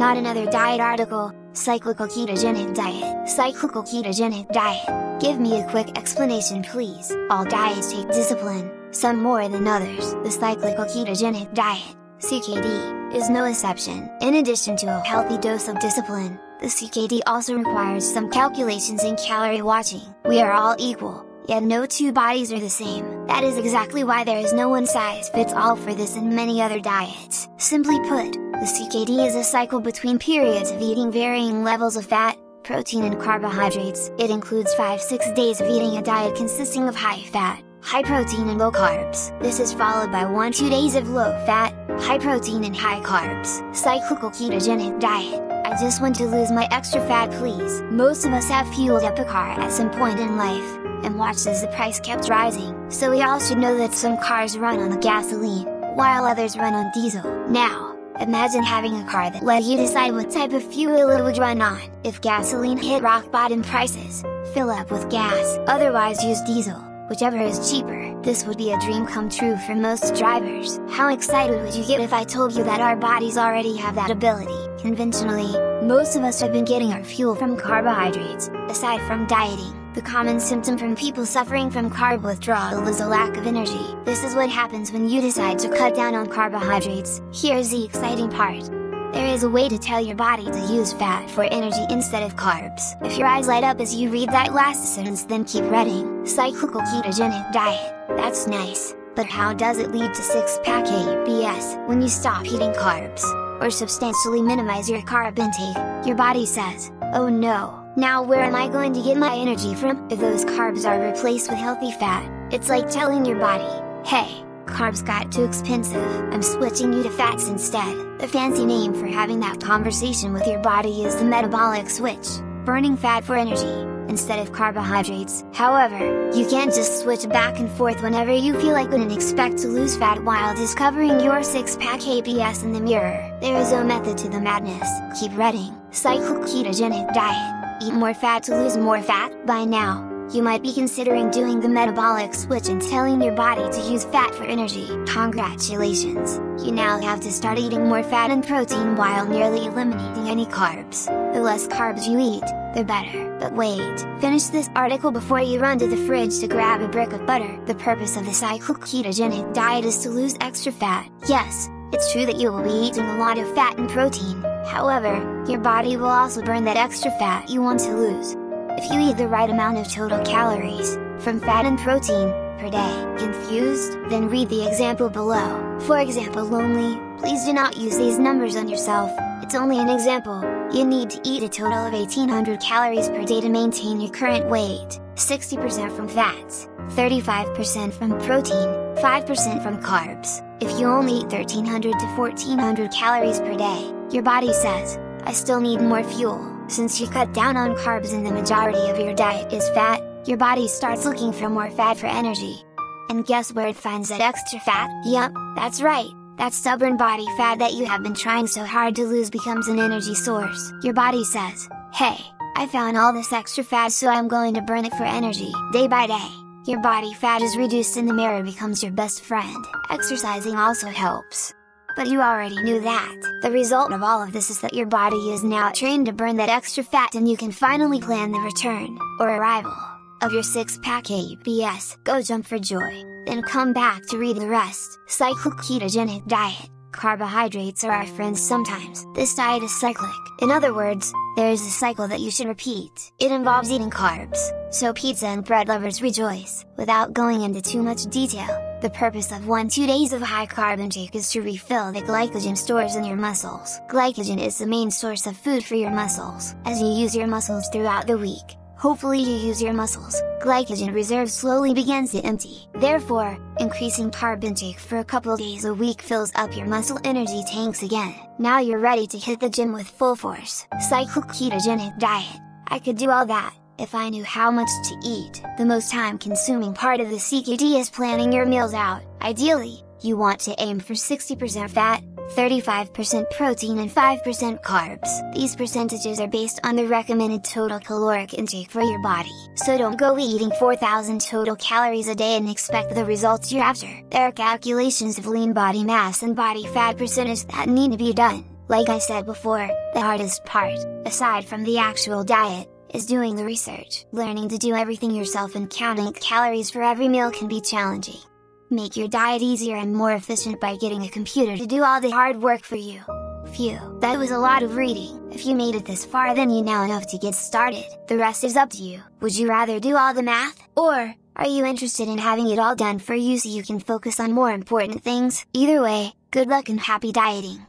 Not another diet article. Cyclical ketogenic diet. Cyclical ketogenic diet. Give me a quick explanation, please. All diets take discipline, some more than others. The cyclical ketogenic diet, CKD, is no exception. In addition to a healthy dose of discipline, the CKD also requires some calculations and calorie watching. We are all equal, yet no two bodies are the same. That is exactly why there is no one size fits all for this and many other diets. Simply put, the CKD is a cycle between periods of eating varying levels of fat, protein and carbohydrates. It includes 5-6 days of eating a diet consisting of high fat, high protein and low carbs. This is followed by 1-2 days of low fat, high protein and high carbs. Cyclical ketogenic diet. I just want to lose my extra fat, please. Most of us have fueled up a car at some point in life, and watched as the price kept rising. So we all should know that some cars run on gasoline, while others run on diesel. Now, imagine having a car that let you decide what type of fuel it would run on. If gasoline hit rock bottom prices, fill up with gas. Otherwise use diesel, whichever is cheaper. This would be a dream come true for most drivers. How excited would you get if I told you that our bodies already have that ability? Conventionally, most of us have been getting our fuel from carbohydrates. Aside from dieting, the common symptom from people suffering from carb withdrawal is a lack of energy. This is what happens when you decide to cut down on carbohydrates. Here's the exciting part. There is a way to tell your body to use fat for energy instead of carbs. If your eyes light up as you read that last sentence, then keep reading. Cyclical ketogenic diet. That's nice, but how does it lead to six-pack abs? When you stop eating carbs, or substantially minimize your carb intake, your body says, oh no, now where am I going to get my energy from? If those carbs are replaced with healthy fat, it's like telling your body, hey, carbs got too expensive, I'm switching you to fats instead. The fancy name for having that conversation with your body is the metabolic switch, burning fat for energy, instead of carbohydrates. However, you can't just switch back and forth whenever you feel like it and expect to lose fat while discovering your six-pack abs in the mirror. There is no method to the madness. Keep reading. Cyclical ketogenic diet. Eat more fat to lose more fat. By now, you might be considering doing the metabolic switch and telling your body to use fat for energy. Congratulations! You now have to start eating more fat and protein while nearly eliminating any carbs. The less carbs you eat, the better. But wait, finish this article before you run to the fridge to grab a brick of butter. The purpose of the cyclical ketogenic diet is to lose extra fat. Yes, it's true that you will be eating a lot of fat and protein, however, your body will also burn that extra fat you want to lose. If you eat the right amount of total calories, from fat and protein, per day. Confused? Then read the example below. For example only, please do not use these numbers on yourself, it's only an example. You need to eat a total of 1800 calories per day to maintain your current weight, 60% from fats, 35% from protein, 5% from carbs. If you only eat 1300 to 1400 calories per day, your body says, I still need more fuel. Since you cut down on carbs and the majority of your diet is fat, your body starts looking for more fat for energy. And guess where it finds that extra fat? Yup, that's right, that stubborn body fat that you have been trying so hard to lose becomes an energy source. Your body says, hey, I found all this extra fat, so I'm going to burn it for energy. Day by day, your body fat is reduced and the mirror becomes your best friend. Exercising also helps. But you already knew that. The result of all of this is that your body is now trained to burn that extra fat, and you can finally plan the return, or arrival, of your six-pack abs. Go jump for joy, then come back to read the rest. Cyclical ketogenic diet. Carbohydrates are our friends sometimes. This diet is cyclic. In other words, there is a cycle that you should repeat. It involves eating carbs, so pizza and bread lovers rejoice. Without going into too much detail, the purpose of 1-2 days of high carb intake is to refill the glycogen stores in your muscles. Glycogen is the main source of food for your muscles. As you use your muscles throughout the week, hopefully you use your muscles, glycogen reserve slowly begins to empty. Therefore, increasing carb intake for a couple days a week fills up your muscle energy tanks again. Now you're ready to hit the gym with full force. Cyclical ketogenic diet. I could do all that if I knew how much to eat. The most time-consuming part of the CKD is planning your meals out. Ideally, you want to aim for 60% fat, 35% protein and 5% carbs. These percentages are based on the recommended total caloric intake for your body. So don't go eating 4000 total calories a day and expect the results you're after. There are calculations of lean body mass and body fat percentage that need to be done. Like I said before, the hardest part, aside from the actual diet, is doing the research. Learning to do everything yourself and counting calories for every meal can be challenging. Make your diet easier and more efficient by getting a computer to do all the hard work for you. Phew, that was a lot of reading. If you made it this far, then you now know to get started. The rest is up to you. Would you rather do all the math, or are you interested in having it all done for you so you can focus on more important things? Either way, good luck and happy dieting!